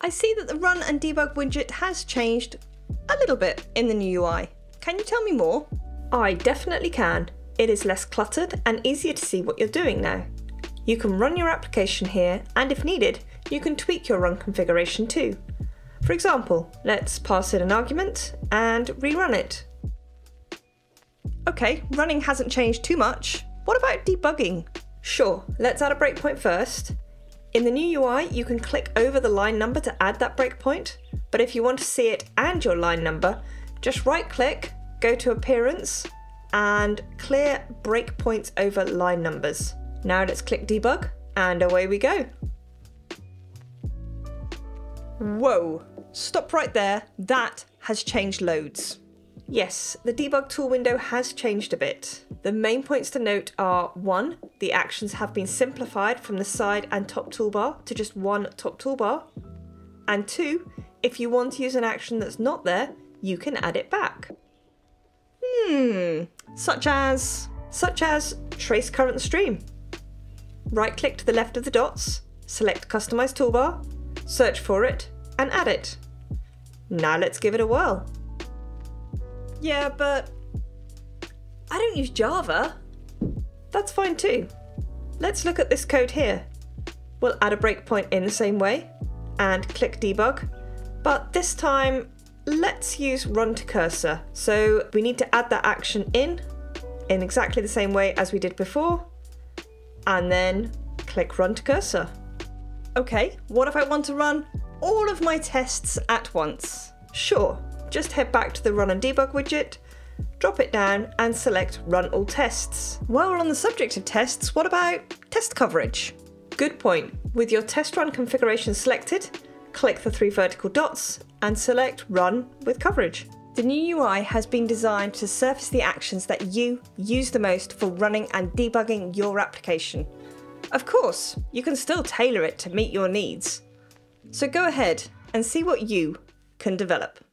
I see that the run and debug widget has changed a little bit in the new UI. Can you tell me more? I definitely can. It is less cluttered and easier to see what you're doing now. You can run your application here, and if needed, you can tweak your run configuration too. For example, let's pass in an argument and rerun it. Okay, running hasn't changed too much. What about debugging? Sure, let's add a breakpoint first. In the new UI, you can click over the line number to add that breakpoint, but if you want to see it and your line number, just right-click, go to Appearance, and clear breakpoints over line numbers. Now let's click Debug, and away we go. Whoa, stop right there, that has changed loads. Yes, the debug tool window has changed a bit. The main points to note are 1. The actions have been simplified from the side and top toolbar to just one top toolbar. And 2, if you want to use an action that's not there, you can add it back. Such as trace current stream. Right click to the left of the dots, select customize toolbar, search for it, and add it. Now let's give it a whirl. Yeah, but I don't use Java. That's fine too. Let's look at this code here. We'll add a breakpoint in the same way and click debug, but this time let's use run to cursor. So we need to add that action in exactly the same way as we did before, and then click run to cursor. Okay, what if I want to run all of my tests at once? Sure, just head back to the run and debug widget, drop it down and select run all tests. While we're on the subject of tests, what about test coverage? Good point. With your test run configuration selected, click the 3 vertical dots and select run with coverage. The new UI has been designed to surface the actions that you use the most for running and debugging your application. Of course, you can still tailor it to meet your needs. So go ahead and see what you can develop.